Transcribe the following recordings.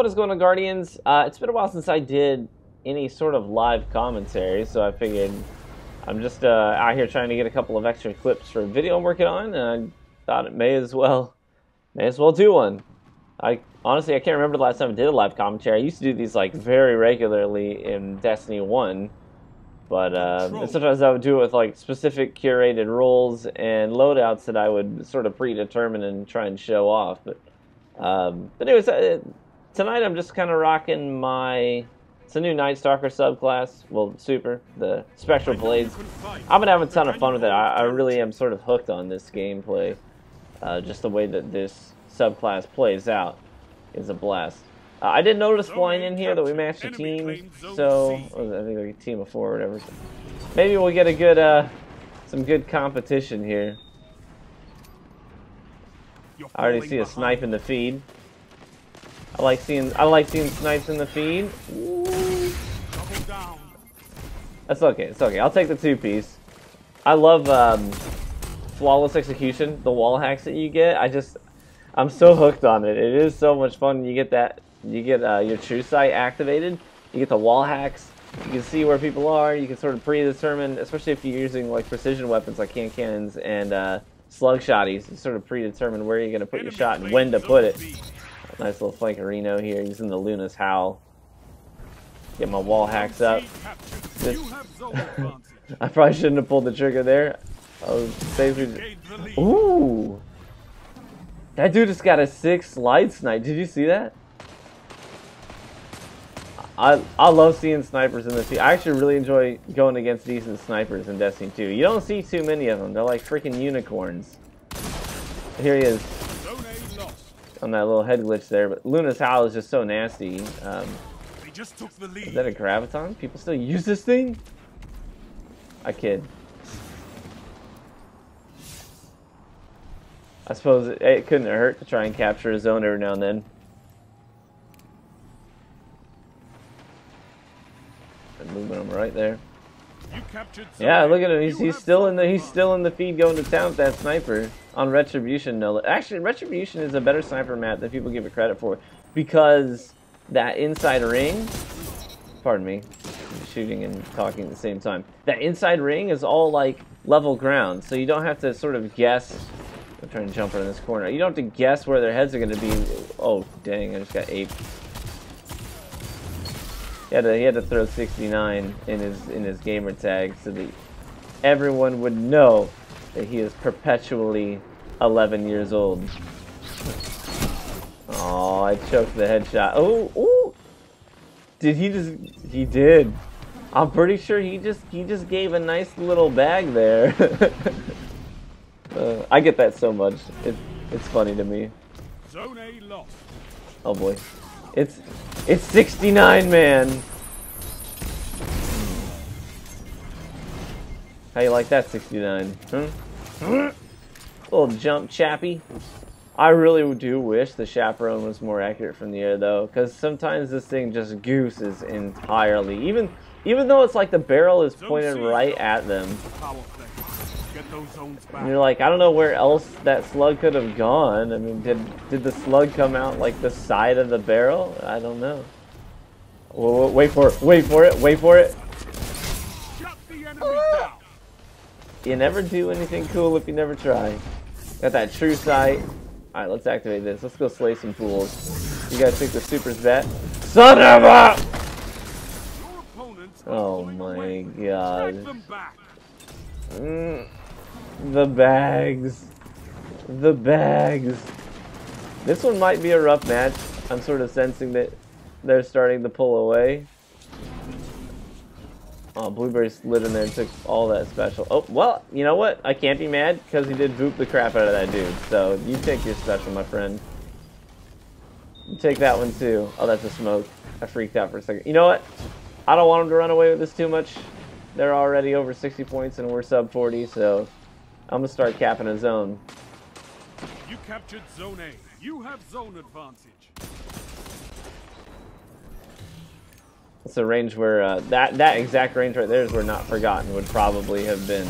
What is going on, Guardians? It's been a while since I did any sort of live commentary, so I figured I'm just out here trying to get a couple of extra clips for a video I'm working on, and I thought it may as well do one. Honestly, I can't remember the last time I did a live commentary. I used to do these like very regularly in Destiny 1, but and sometimes I would do it with like specific curated roles and loadouts that I would sort of predetermine and try and show off. But anyways, tonight I'm just kind of rocking my... It's a new Night Stalker subclass. Well, super. The Spectral Blades. I've been having a ton of fun with it. I really am sort of hooked on this gameplay. Just the way that this subclass plays out is a blast. I did notice flying in here that we matched a team. So, I think like a team of four or whatever. So maybe we'll get a good, some good competition here. I already see a snipe in the feed. I like seeing snipes in the feed. Ooh. That's okay. It's okay. I'll take the two-piece. I love flawless execution, the wall hacks that you get. I'm so hooked on it. It is so much fun. You get that. You get your true sight activated. You get the wall hacks. You can see where people are. You can sort of predetermine, especially if you're using like precision weapons like hand cannons and slug shotties. You sort of predetermine where you're gonna put your shot and when to put it. Nice little flankerino here, using the Luna's Howl. Get my wall hacks up. I probably shouldn't have pulled the trigger there. Ooh! That dude just got a 6 slide snipe. Did you see that? I love seeing snipers in this team. I actually really enjoy going against decent snipers in Destiny 2. You don't see too many of them. They're like freaking unicorns. Here he is. On that little head glitch there, but Luna's Howl is just so nasty. They just took the lead. Is that a Graviton? People still use this thing? I kid. I suppose it couldn't hurt to try and capture a zone every now and then. And moving him right there. You captured zone. Yeah, look at him. He's still in the feed going to town with that sniper. On Retribution, no. Actually, Retribution is a better sniper map than people give it credit for, because that inside ring, pardon me, I'm shooting and talking at the same time. That inside ring is all like level ground, so you don't have to sort of guess. I'm trying to jump around this corner. You don't have to guess where their heads are going to be. Oh dang! I just got aped. He had to throw 69 in his gamer tag so that everyone would know that he is perpetually 11 years old. Oh, I choked the headshot. Oh, oh! Did he just? He did. I'm pretty sure he just gave a nice little bag there. I get that so much. It's funny to me. Zone A lost. Oh boy, it's 69, man. How you like that 69? Hmm? Little jump chappy. I really do wish the Chaperone was more accurate from the air though, because sometimes this thing just gooses entirely. Even though it's like the barrel is pointed right at them. And you're like, I don't know where else that slug could have gone. I mean, did the slug come out like the side of the barrel? I don't know. Whoa, wait for it, wait for it, wait for it. You never do anything cool if you never try. Got that true sight. Alright, let's activate this. Let's go slay some fools. You guys think the super's that? Son of a! Oh my god. The bags. The bags. This one might be a rough match. I'm sort of sensing that they're starting to pull away. Oh, Blueberry slid in there and took all that special. Oh, well, you know what? I can't be mad because he did boop the crap out of that dude. So you take your special, my friend. You take that one, too. Oh, that's a smoke. I freaked out for a second. You know what? I don't want him to run away with this too much. They're already over 60 points and we're sub 40, so I'm going to start capping a zone. You captured zone A. You have zone advantage. It's a range where that exact range right there is where Not Forgotten would probably have been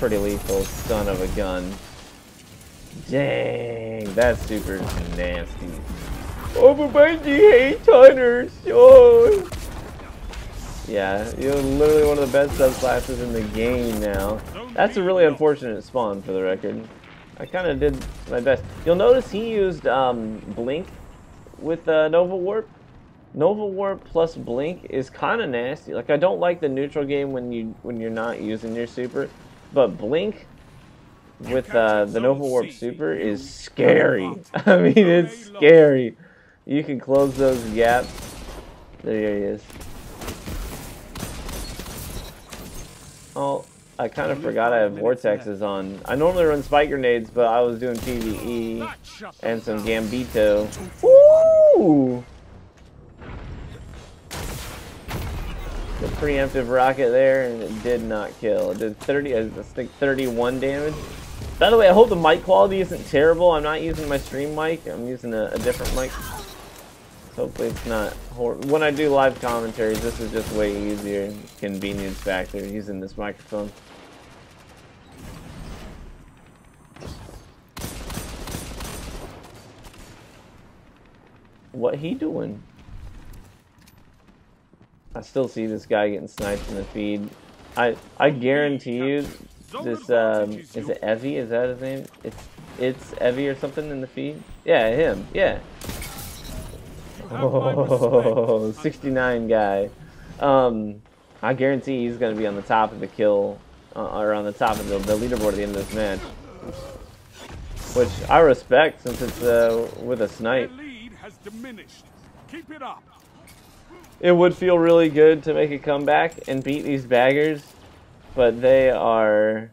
pretty lethal. Son of a gun. Dang, that's super nasty. Overbinding hate hunters. Oh. Yeah, you're literally one of the best subclasses in the game now. That's a really unfortunate spawn, for the record. I kind of did my best. You'll notice he used Blink with Nova Warp. Nova Warp plus Blink is kind of nasty. Like, I don't like the neutral game when you're not using your super, but Blink with the Nova Warp super is scary. I mean, it's scary. You can close those gaps. There he is. Oh, I kind of forgot I have Vortexes on. I normally run Spike Grenades, but I was doing PvE and some Gambito. Woo! The preemptive rocket there, and it did not kill. It did 30, I think 31 damage. By the way, I hope the mic quality isn't terrible. I'm not using my stream mic. I'm using a different mic. Hopefully it's not horrible. When I do live commentaries, this is just way easier. Convenience factor using this microphone. What he doing? I still see this guy getting sniped in the feed. I guarantee you this is it Evie? Is that his name? It's Evie or something in the feed? Yeah, him. Yeah. Oh, 69 guy. I guarantee he's going to be on the top of the kill, or on the top of the leaderboard at the end of this match. Which I respect, since it's with a snipe. It would feel really good to make a comeback and beat these baggers, but they are,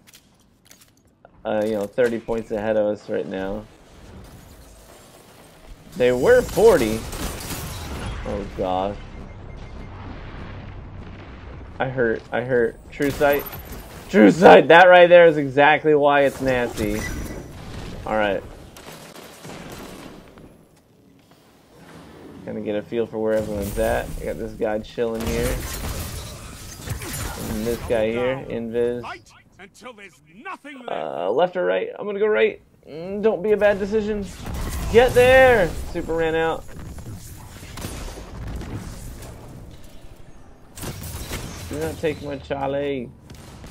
30 points ahead of us right now. They were 40. Oh god. I hurt. True sight. True sight! That right there is exactly why it's nasty. Alright. Gonna get a feel for where everyone's at. I got this guy chilling here. And this guy here, invis. Left or right? I'm gonna go right. Don't be a bad decision. Get there! Super ran out. Do not take my Charlie.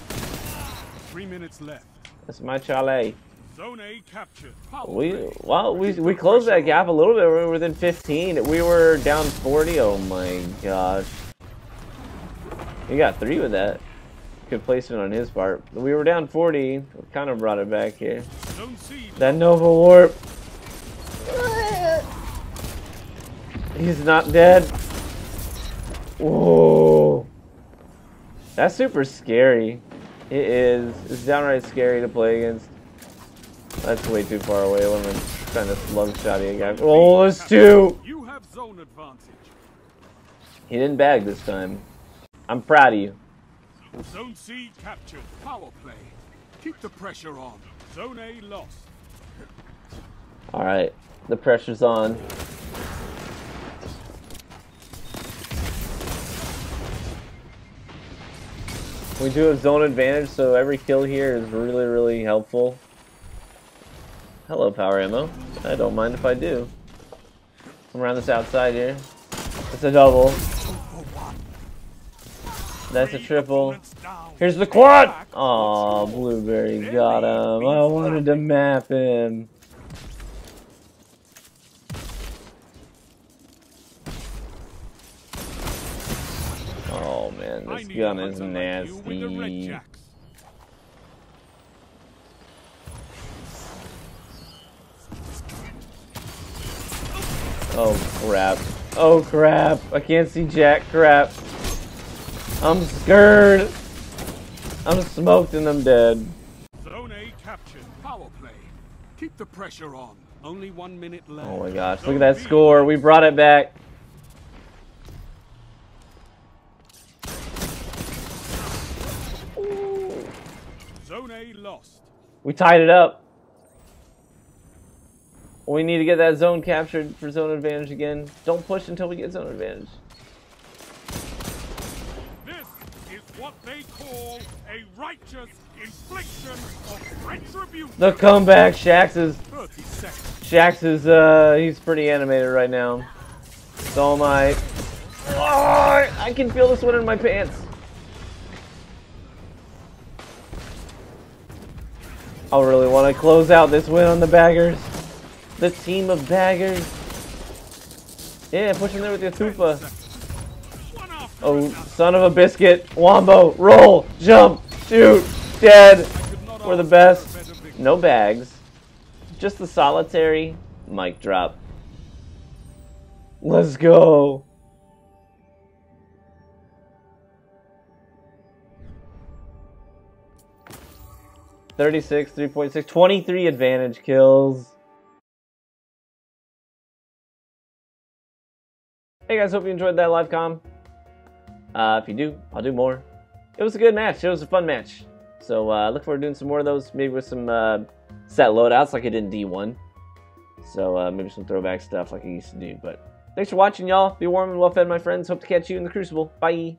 3 minutes left. That's my Charlie. Zone A captured. We closed that gap a little bit. We were within 15. We were down 40. Oh my gosh. He got 3 with that. Good placement on his part. We were down 40. We kind of brought it back here. That Nova Warp. He's not dead. Whoa. That's super scary. It is. It's downright scary to play against. That's way too far away when I'm trying to love shot a guy. Oh, there's 2! You have zone advantage. He didn't bag this time. I'm proud of you. Zone C captured. Power play. Keep the pressure on. Zone A lost. Alright. The pressure's on. We do have zone advantage, so every kill here is really, really helpful. Hello, power ammo. I don't mind if I do. I'm around this outside here. It's a double. That's a triple. Here's the quad! Aw, Blueberry got him. I wanted to map him. Oh man, this gun is nasty. Oh crap. Oh crap. I can't see jack crap. I'm scared. I'm smoked and I'm dead. Zone A captured. Power play. Keep the pressure on. Only 1 minute left. Oh my gosh, look at that score. We brought it back. Zone A lost. We tied it up. We need to get that zone captured for zone advantage again. Don't push until we get zone advantage. This is what they call a righteous infliction of retribution. The comeback, Shaxx is. Shaxx is, he's pretty animated right now. So am I. Oh, I can feel the sweat in my pants. I really want to close out this win on the baggers. The team of baggers. Yeah, push in there with your Thupa. Oh, son of a biscuit. Wombo, roll, jump, shoot, dead. We're the best. No bags. Just the solitary mic drop. Let's go. .36, 3.6, 23 advantage kills. Hey guys, hope you enjoyed that live comm. If you do, I'll do more. It was a good match. It was a fun match. So look forward to doing some more of those. Maybe with some set loadouts like I did in D1. So maybe some throwback stuff like I used to do. But thanks for watching, y'all. Be warm and well fed, my friends. Hope to catch you in the Crucible. Bye.